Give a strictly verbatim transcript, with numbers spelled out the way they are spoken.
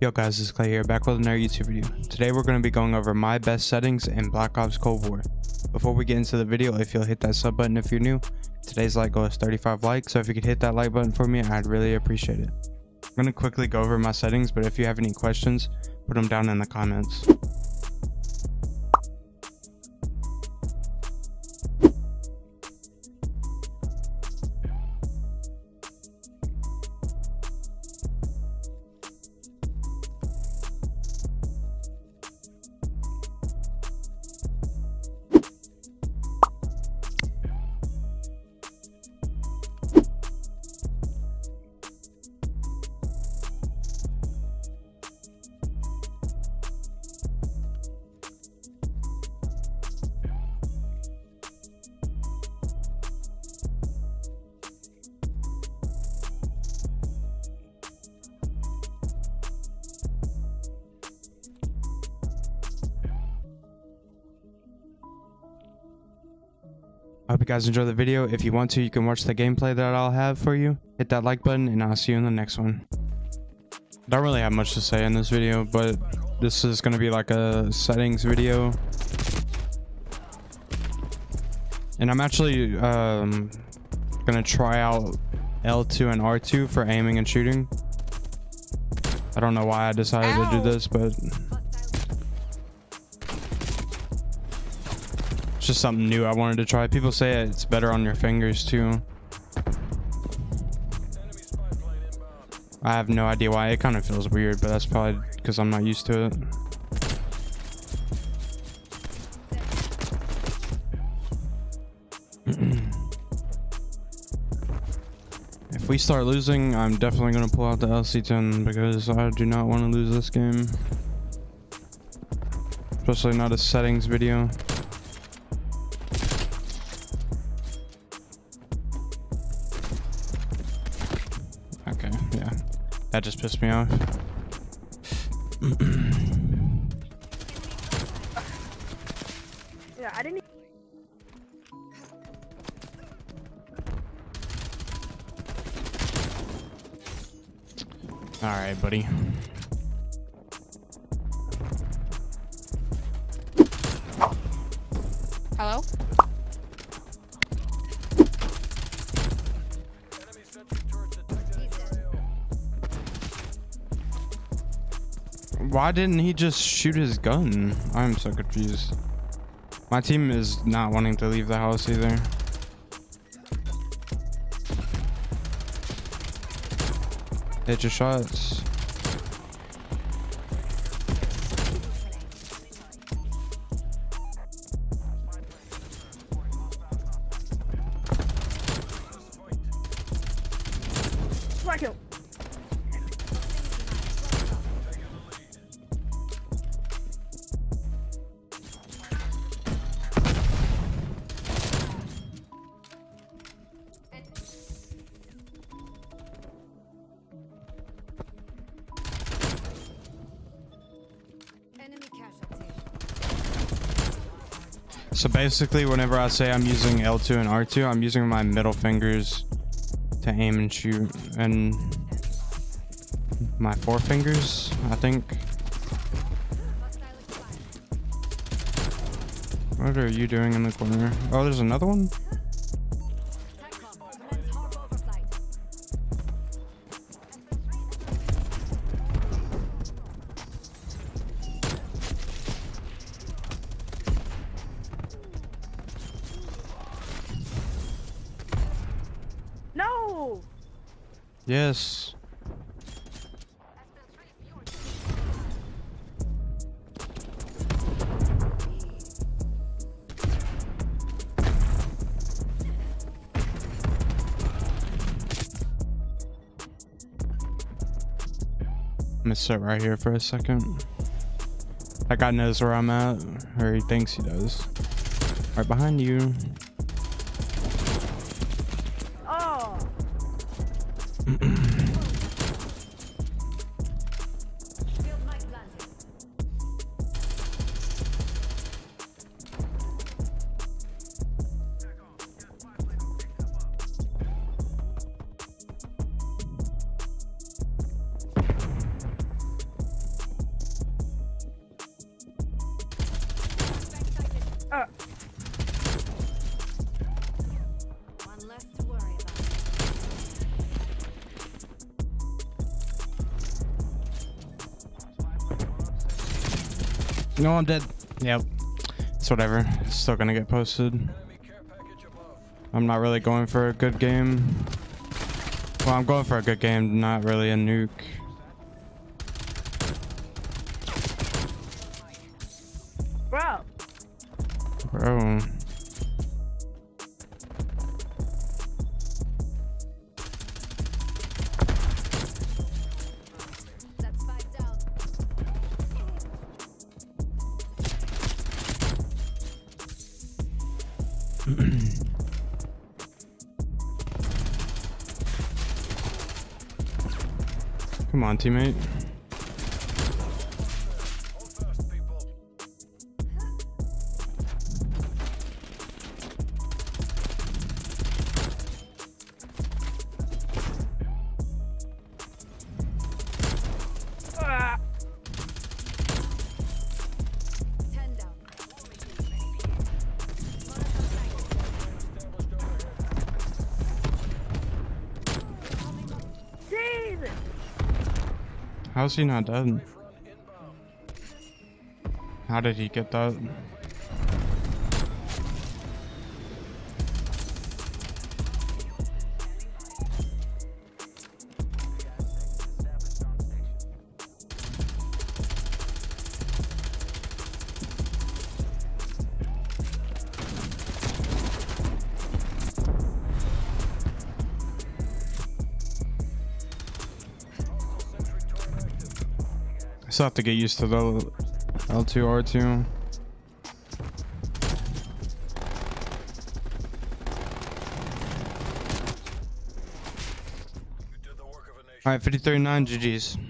Yo guys, it's Clay here, back with another YouTube video. Today we're going to be going over my best settings in Black Ops Cold War. Before we get into the video, if you'll hit that sub button if you're new, today's like goal is thirty-five likes, so if you could hit that like button for me, I'd really appreciate it. I'm going to quickly go over my settings, but if you have any questions, put them down in the comments. I hope you guys enjoy the video. If you want to, you can watch the gameplay that I'll have for you. Hit that like button and I'll see you in the next one. I don't really have much to say in this video, but this is going to be like a settings video. And I'm actually um, going to try out L two and R two for aiming and shooting. I don't know why I decided Ow. to do this, but just something new I wanted to try. People say it's better on your fingers too. I have no idea why. It kind of feels weird, but that's probably because I'm not used to it. If we start losing, I'm definitely going to pull out the L C ten because I do not want to lose this game. Especially not a settings video. Okay, yeah, that just pissed me off. Yeah, I didn't. All right, buddy. Hello. Why didn't he just shoot his gun? I'm so confused. My team is not wanting to leave the house either. Hit your shots. Black Hill. So basically, whenever I say I'm using L two and R two, I'm using my middle fingers to aim and shoot, and my forefingers, I think. What are you doing in the corner? Oh, there's another one? No. Yes. I'm gonna sit right here for a second. That guy knows where I'm at, or he thinks he does. Right behind you. up. One less to worry about. No, I'm dead. Yep. It's whatever. It's still gonna get posted. I'm not really going for a good game. Well, I'm going for a good game, not really a nuke. Bro. Bro. Come on, teammate. How's he not dead? How did he get that? I still have to get used to the L two R two. Alright, fifty-three nine G G's.